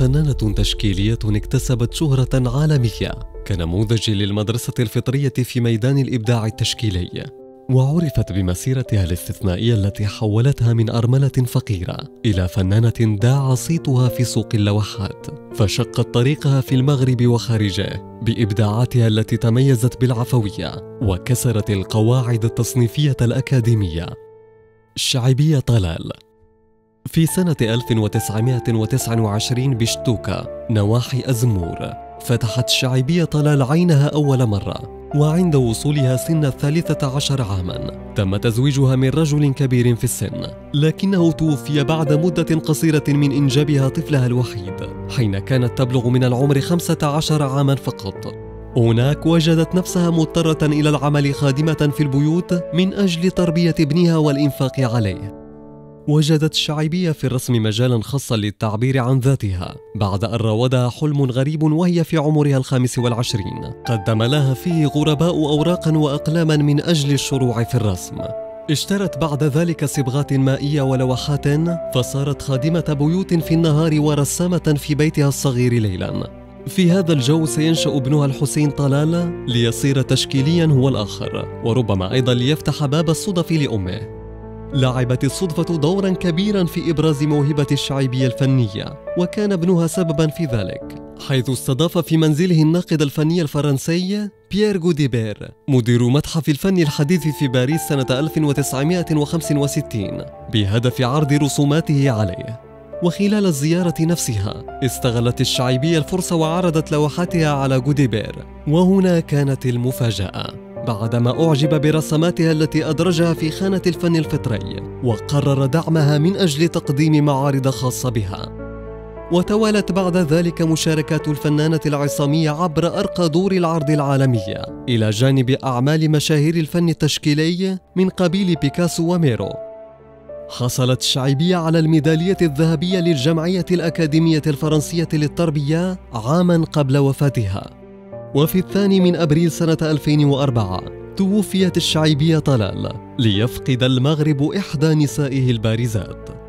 فنانة تشكيلية اكتسبت شهرة عالمية كنموذج للمدرسة الفطرية في ميدان الإبداع التشكيلي، وعرفت بمسيرتها الاستثنائية التي حولتها من أرملة فقيرة إلى فنانة داع صيتها في سوق اللوحات، فشقت طريقها في المغرب وخارجه بإبداعاتها التي تميزت بالعفوية وكسرت القواعد التصنيفية الأكاديمية. الشعيبية طلال. في سنة 1929 بشتوكا نواحي أزمور فتحت الشعيبية طلال عينها أول مرة، وعند وصولها سن 13 عاماً تم تزويجها من رجل كبير في السن، لكنه توفي بعد مدة قصيرة من إنجابها طفلها الوحيد حين كانت تبلغ من العمر 15 عاماً فقط. هناك وجدت نفسها مضطرة إلى العمل خادمة في البيوت من أجل تربية ابنها والإنفاق عليه. وجدت الشعيبية في الرسم مجالاً خاصاً للتعبير عن ذاتها بعد أن راودها حلم غريب وهي في عمرها 25، قدم لها فيه غرباء أوراقاً وأقلاما من أجل الشروع في الرسم. اشترت بعد ذلك صبغات مائية ولوحات، فصارت خادمة بيوت في النهار ورسامة في بيتها الصغير ليلاً. في هذا الجو سينشأ ابنها الحسين طلال ليصير تشكيلياً هو الآخر، وربما أيضاً ليفتح باب الصدف لأمه. لعبت الصدفة دوراً كبيراً في إبراز موهبة الشعيبية الفنية، وكان ابنها سبباً في ذلك، حيث استضاف في منزله الناقد الفني الفرنسي بيير جوديبير مدير متحف الفن الحديث في باريس سنة 1965 بهدف عرض رسوماته عليه. وخلال الزيارة نفسها استغلت الشعيبية الفرصة وعرضت لوحاتها على جوديبير، وهنا كانت المفاجأة بعدما أعجب برسماتها التي أدرجها في خانة الفن الفطري، وقرر دعمها من أجل تقديم معارض خاصة بها. وتوالت بعد ذلك مشاركات الفنانة العصامية عبر أرقى دور العرض العالمية إلى جانب أعمال مشاهير الفن التشكيلي من قبيل بيكاسو وميرو. حصلت الشعيبية على الميدالية الذهبية للجمعية الأكاديمية الفرنسية للتربية عاماً قبل وفاتها. وفي 2 أبريل سنة 2004 توفيت الشعيبية طلال ليفقد المغرب إحدى نسائه البارزات.